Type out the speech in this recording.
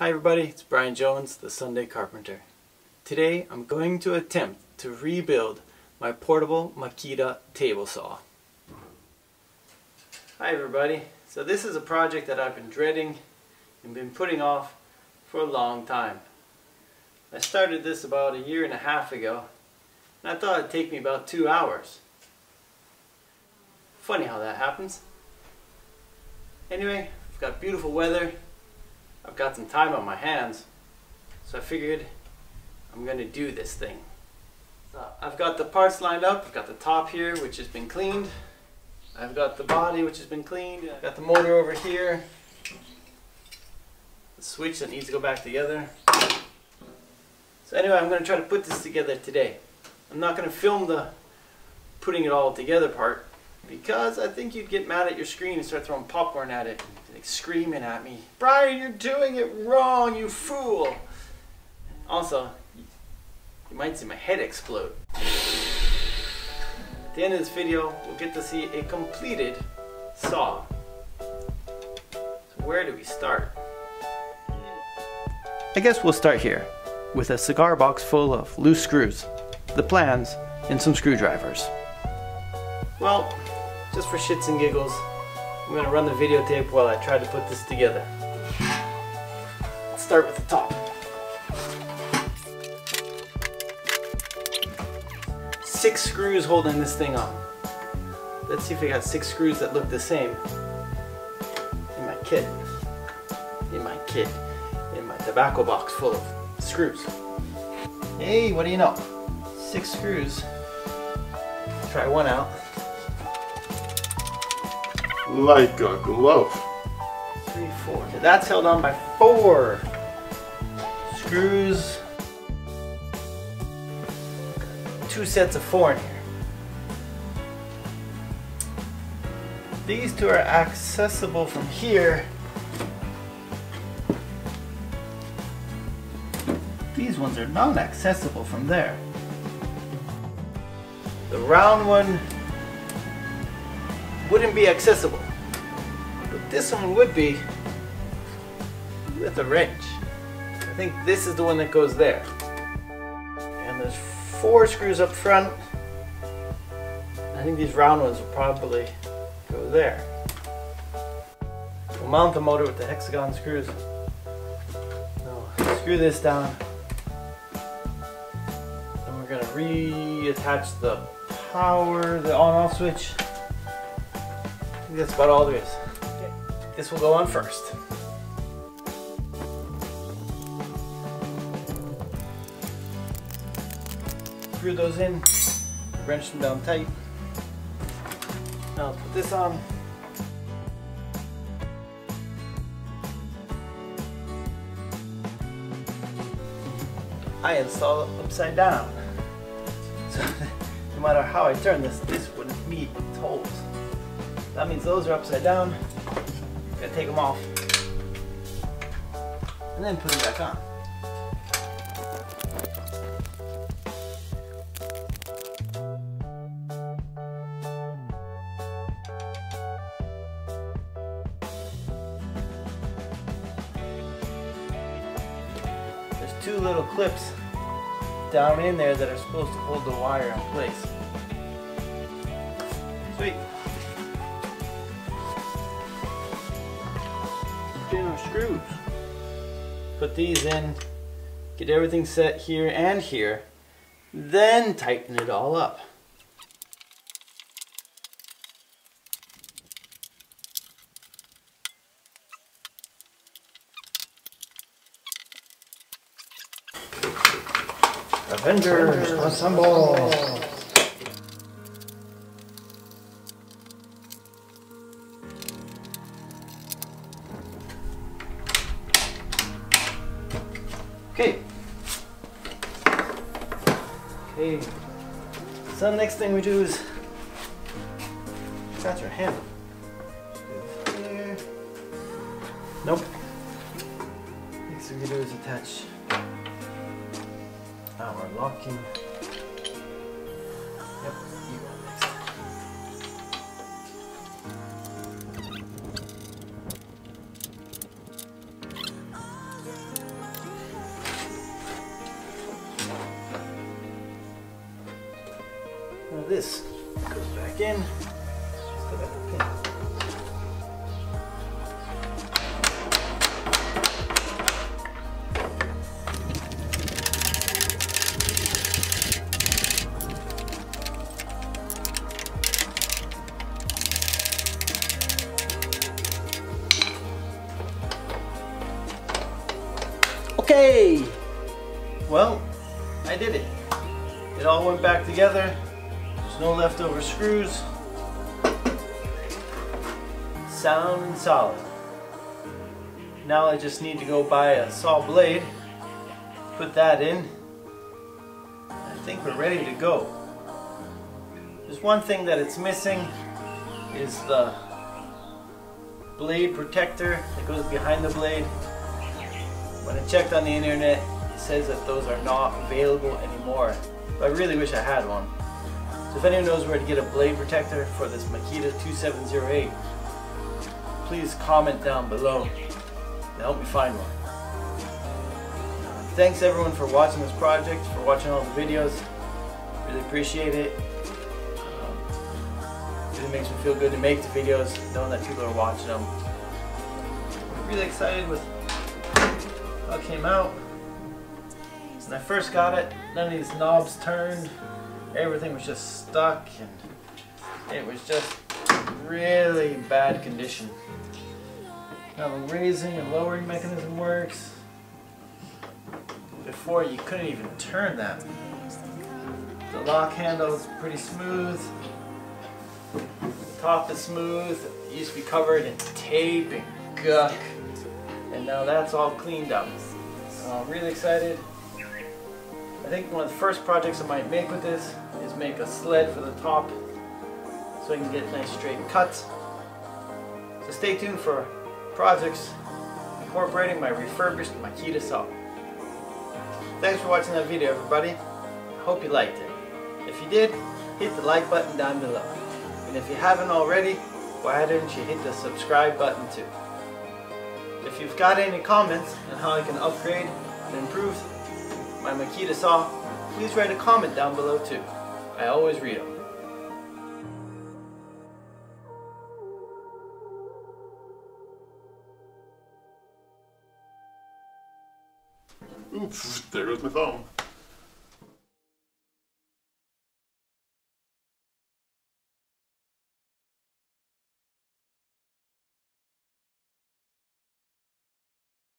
Hi everybody, it's Brian Jones, The Sunday Carpenter. Today I'm going to attempt to rebuild my portable Makita table saw. Hi everybody, so this is a project that I've been dreading and been putting off for a long time. I started this about 1.5 years ago and I thought it'd take me about 2 hours. Funny how that happens. Anyway, I've got beautiful weather, I've got some time on my hands, so I figured I'm going to do this thing. So I've got the parts lined up. I've got the top here, which has been cleaned. I've got the body, which has been cleaned. I've got the motor over here. The switch that needs to go back together. So anyway, I'm going to try to put this together today. I'm not going to film the putting it all together part, because I think you'd get mad at your screen and start throwing popcorn at it, like screaming at me, "Brian, you're doing it wrong, you fool!" Also, you might see my head explode. At the end of this video, we'll get to see a completed saw. So where do we start? I guess we'll start here, with a cigar box full of loose screws, the plans, and some screwdrivers. Well, just for shits and giggles, I'm going to run the videotape while I try to put this together. Let's start with the top. Six screws holding this thing on. Let's see if we got six screws that look the same. In my kit. In my kit. In my tobacco box full of screws. Hey, what do you know? Six screws. Try one out. Like a glove. 3, 4. Okay, that's held on by 4 screws. 2 sets of 4 in here. These 2 are accessible from here. These ones are not accessible from there. The round one wouldn't be accessible, but this one would be with a wrench. I think this is the one that goes there. And there's 4 screws up front. I think these round ones will probably go there. We'll mount the motor with the hexagon screws. So screw this down. And we're going to reattach the power, the on-off switch. That's about all there is. Okay. This will go on first. Screw those in, wrench them down tight. Now I'll put this on. I install it upside down. So no matter how I turn this, this wouldn't meet its holes. That means those are upside down. Gotta take them off and then put them back on. There's 2 little clips down in there that are supposed to hold the wire in place. Sweet. In our screws. Put these in, get everything set here and here, then tighten it all up. Avengers assemble! Okay, so the next thing we do is attach our handle. Here. Nope. Next thing we do is attach our locking. Yep, you go next. this goes back in. Let's go back to the pin. Okay, well, I did it. It all went back together. There's no leftover screws. Sound and solid. Now I just need to go buy a saw blade, put that in. I think we're ready to go. There's one thing that it's missing, is the blade protector that goes behind the blade. When I checked on the internet, it says that those are not available anymore. But I really wish I had one. So if anyone knows where to get a blade protector for this Makita 2708, please comment down below and help me find one. Thanks everyone for watching this project, for watching all the videos. Really appreciate it. Really makes me feel good to make the videos, knowing that people are watching them. I'm really excited with came out. When I first got it, none of these knobs turned. Everything was just stuck and it was just really bad condition. Now the raising and lowering mechanism works. Before you couldn't even turn that. The lock handle is pretty smooth. The top is smooth. It used to be covered in tape and guck. And now that's all cleaned up. So I'm really excited. I think one of the first projects I might make with this is make a sled for the top so I can get nice straight cuts. So stay tuned for projects incorporating my refurbished Makita saw. Thanks for watching that video, everybody. I hope you liked it. If you did, hit the like button down below. And if you haven't already, why didn't you hit the subscribe button too? If you've got any comments on how I can upgrade and improve my Makita saw, please write a comment down below too. I always read them. Oops, there goes my phone.